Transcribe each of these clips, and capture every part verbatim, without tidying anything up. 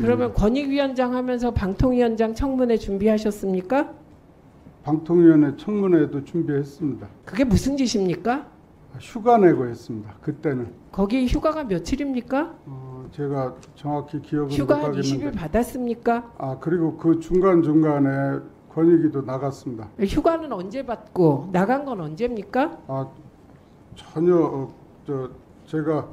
그러면 권익위원장 하면서 방통위원장 청문회 준비하셨습니까? 방통위원회 청문회도 준비했습니다. 그게 무슨 짓입니까? 휴가 내고 했습니다. 그때는. 거기 휴가가 며칠입니까? 어, 제가 정확히 기억은 휴가 한 이십 일 받았습니까? 아, 그리고 그 중간중간에 권익위도 나갔습니다. 휴가는 언제 받고 나간 건 언제입니까? 아, 전혀 어, 저, 제가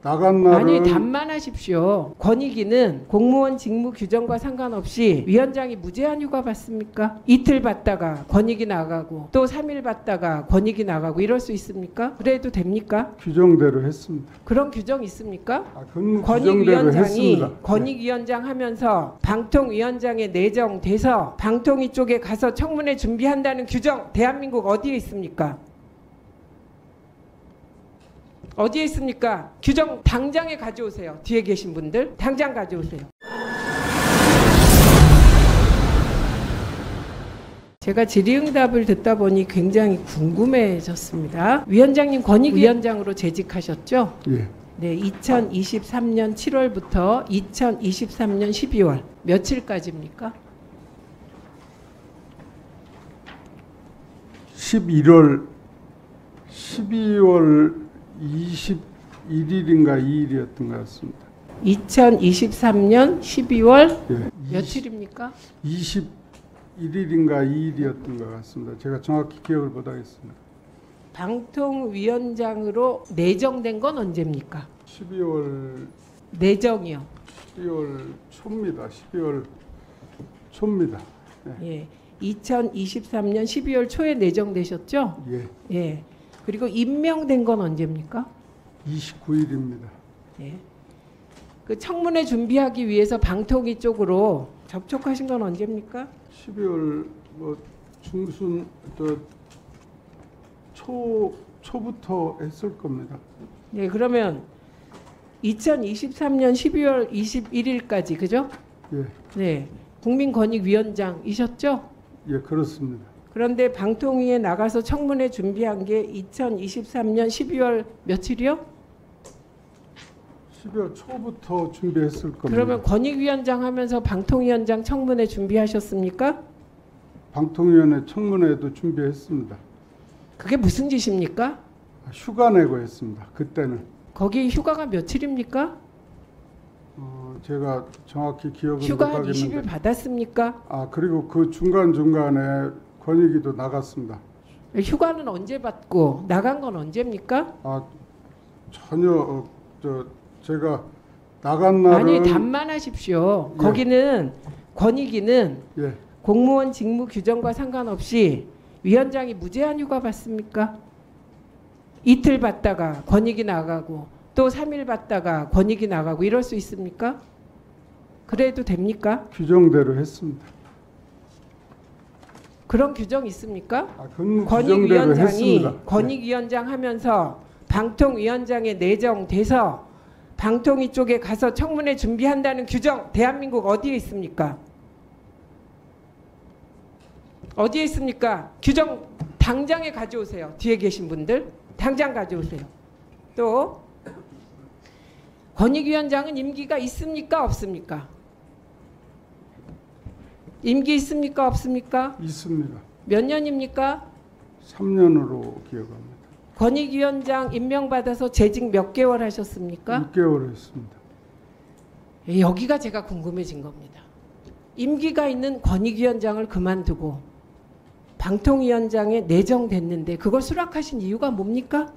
나간 날은 아니 단만하십시오. 권익위는 공무원 직무 규정과 상관없이 위원장이 무제한 휴가 받습니까? 이틀 받다가 권익위 나가고 또 삼 일 받다가 권익위 나가고 이럴 수 있습니까? 그래도 됩니까? 규정대로 했습니다. 그런 규정 있습니까? 아, 권익위원장이 권익위원장 하면서 방통위원장에 내정돼서 방통위 쪽에 가서 청문회 준비한다는 규정 대한민국 어디에 있습니까? 어디에 있습니까? 규정 당장에 가져오세요. 뒤에 계신 분들 당장 가져오세요. 제가 질의응답을 듣다 보니 굉장히 궁금해졌습니다. 위원장님 권익위원장으로 재직하셨죠? 예. 네, 이천이십삼 년 칠월부터 이천이십삼 년 십이월 며칠까지입니까? 십일월 십이월 이십일 일인가 이 일이었던 것 같습니다. 이천이십삼 년 십이월 예. 며칠입니까? 이십일 일인가 이 일이었던 것 같습니다. 제가 정확히 기억을 못하겠습니다. 방통위원장으로 내정된 건 언제입니까? 십이월 내정이요. 십이월 초입니다. 십이월 초입니다. 예. 예. 이천이십삼 년 십이월 초에 내정되셨죠? 예. 예. 그리고 임명된 건 언제입니까? 이십구 일입니다. 예. 그 청문회 준비하기 위해서 방통위 쪽으로 접촉하신 건 언제입니까? 십이월 뭐 중순 또 초 초부터 했을 겁니다. 네, 예, 그러면 이천이십삼 년 십이월 이십일 일까지 그죠? 예. 네. 국민권익위원장이셨죠? 예, 그렇습니다. 그런데 방통위에 나가서 청문회 준비한 게 이천이십삼 년 십이월 며칠이요? 십이월 초부터 준비했을 겁니다. 그러면 권익위원장 하면서 방통위원장 청문회 준비하셨습니까? 방통위원회 청문회도 준비했습니다. 그게 무슨 짓입니까? 휴가 내고 했습니다. 그때는. 거기 휴가가 며칠입니까? 어, 제가 정확히 기억은 휴가 한 이십 일 받았습니까? 아, 그리고 그 중간중간에 권익위도 나갔습니다. 휴가는 언제 받고 나간 건 언제입니까? 아, 전혀 어, 저, 제가 나간 날은 아니 단만하십시오. 예. 거기는 권익위는 예. 공무원 직무 규정과 상관없이 위원장이 무제한 휴가 받습니까? 이틀 받다가 권익위 나가고 또 삼 일 받다가 권익위 나가고 이럴 수 있습니까? 그래도 됩니까? 규정대로 했습니다. 그런 규정 있습니까? 아, 권익위원장이 권익위원장 하면서 방통위원장에 내정돼서 방통위 쪽에 가서 청문회 준비한다는 규정 대한민국 어디에 있습니까? 어디에 있습니까? 규정 당장에 가져오세요. 뒤에 계신 분들 당장 가져오세요. 또 권익위원장은 임기가 있습니까? 없습니까? 임기 있습니까? 없습니까? 있습니다. 몇 년입니까? 삼 년으로 기억합니다. 권익위원장 임명받아서 재직 몇 개월 하셨습니까? 육 개월 했습니다. 여기가 제가 궁금해진 겁니다. 임기가 있는 권익위원장을 그만두고 방통위원장에 내정됐는데 그걸 수락하신 이유가 뭡니까?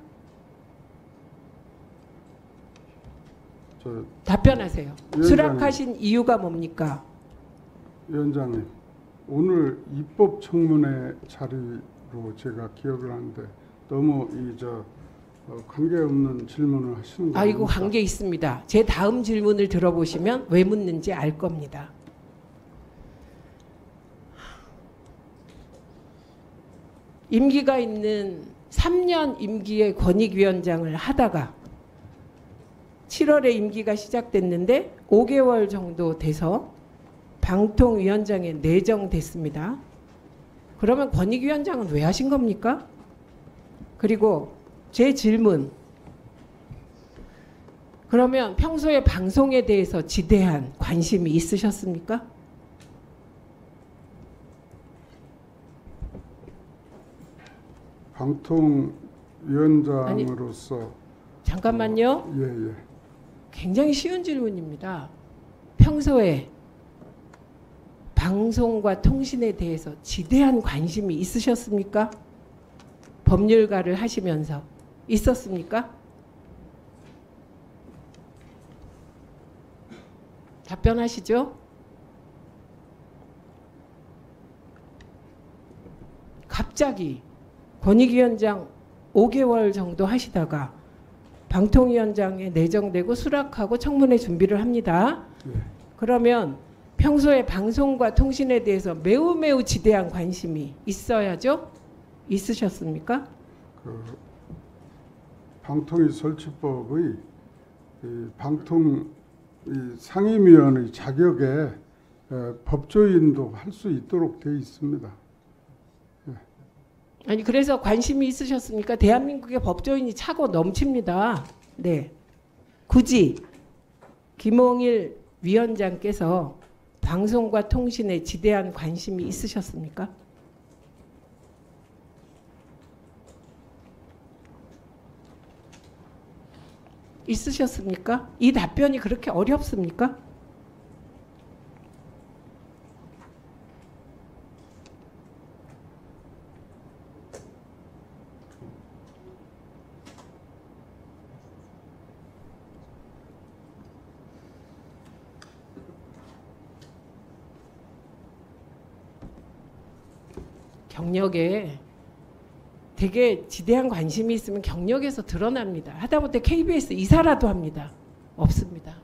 저 답변하세요. 위원장님. 수락하신 이유가 뭡니까? 위원장님, 오늘 입법 청문회 자리로 제가 기억을 하는데 너무 이 저 관계없는 질문을 하시는 거예요. 아, 이거 관계 있습니다. 제 다음 질문을 들어보시면 왜 묻는지 알 겁니다. 임기가 있는 삼 년 임기의 권익위원장을 하다가 칠월에 임기가 시작됐는데 오 개월 정도 돼서 방통위원장에 내정됐습니다. 그러면 권익위원장은 왜 하신 겁니까? 그리고 제 질문. 그러면 평소에 방송에 대해서 지대한 관심이 있으셨습니까? 방통위원장으로서 아니, 잠깐만요. 어, 예, 예. 굉장히 쉬운 질문입니다. 평소에 방송과 통신에 대해서 지대한 관심이 있으셨습니까? 법률가를 하시면서 있었습니까? 답변하시죠? 갑자기 권익위원장 오 개월 정도 하시다가 방통위원장에 내정되고 수락하고 청문회 준비를 합니다. 네. 그러면 평소에 방송과 통신에 대해서 매우 매우 지대한 관심이 있어야죠? 있으셨습니까? 그 방통위 설치법의 이 방통 이 상임위원의 자격에 법조인도 할 수 있도록 되어 있습니다. 예. 아니 그래서 관심이 있으셨습니까? 대한민국의 법조인이 차고 넘칩니다. 네, 굳이 김홍일 위원장께서 방송과 통신에 지대한 관심이 있으셨습니까? 있으셨습니까? 이 답변이 그렇게 어렵습니까? 경력에 되게 지대한 관심이 있으면 경력에서 드러납니다. 하다못해 케이비에스 이사라도 합니다. 없습니다.